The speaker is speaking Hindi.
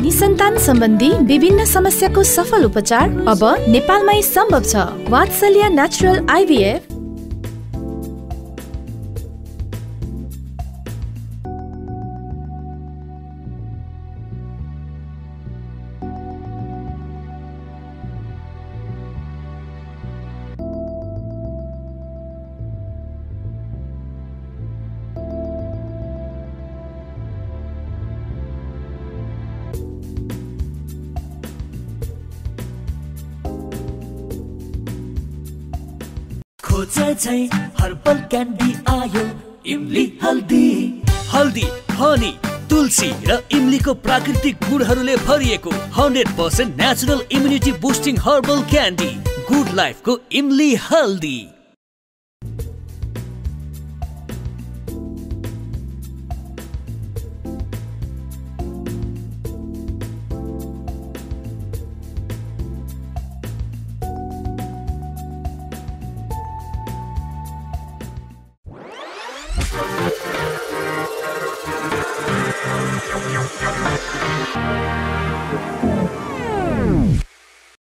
निसन्तान सम्बन्धी विभिन्न समस्याको सफल उपचार अब नेपालमै सम्भव छ। वात्सल्य नेचुरल आईवीएफ। हर्बल कैंडी आयो इमली हल्दी हल्दी हनी तुलसी र इमली को प्राकृतिक गुणहरूले भरिएको 100% natural immunity boosting herbal candy good life को इमली हल्दी।